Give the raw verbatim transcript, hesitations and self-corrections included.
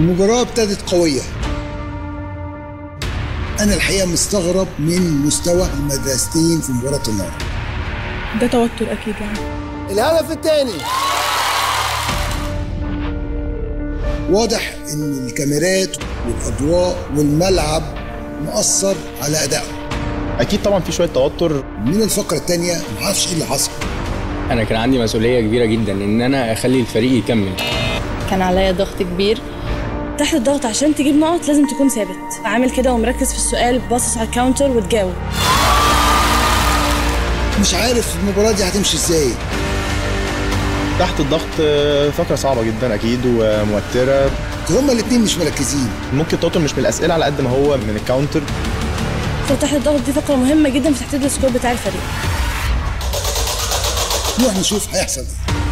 المباراة ابتدت قوية. أنا الحقيقة مستغرب من مستوى المدرستين في مباراة النهارده. ده توتر أكيد يعني. الهدف الثاني واضح إن الكاميرات والأضواء والملعب مؤثر على أدائهم. أكيد طبعًا في شوية توتر. من الفقرة الثانية ما عرفش إيه اللي حصل. أنا كان عندي مسؤولية كبيرة جدًا إن أنا أخلي الفريق يكمل. كان عليا ضغط كبير. تحت الضغط عشان تجيب نقط لازم تكون ثابت، عامل كده ومركز في السؤال، باصص على الكاونتر وتجاوب. مش عارف المباراة دي هتمشي ازاي. تحت الضغط فكرة صعبة جدا أكيد وموترة. هما الاتنين مش مركزين. ممكن التوتر مش من الأسئلة على قد ما هو من الكاونتر. تحت الضغط دي فكرة مهمة جدا في تحديد السكور بتاع الفريق. نروح نشوف هيحصل إيه.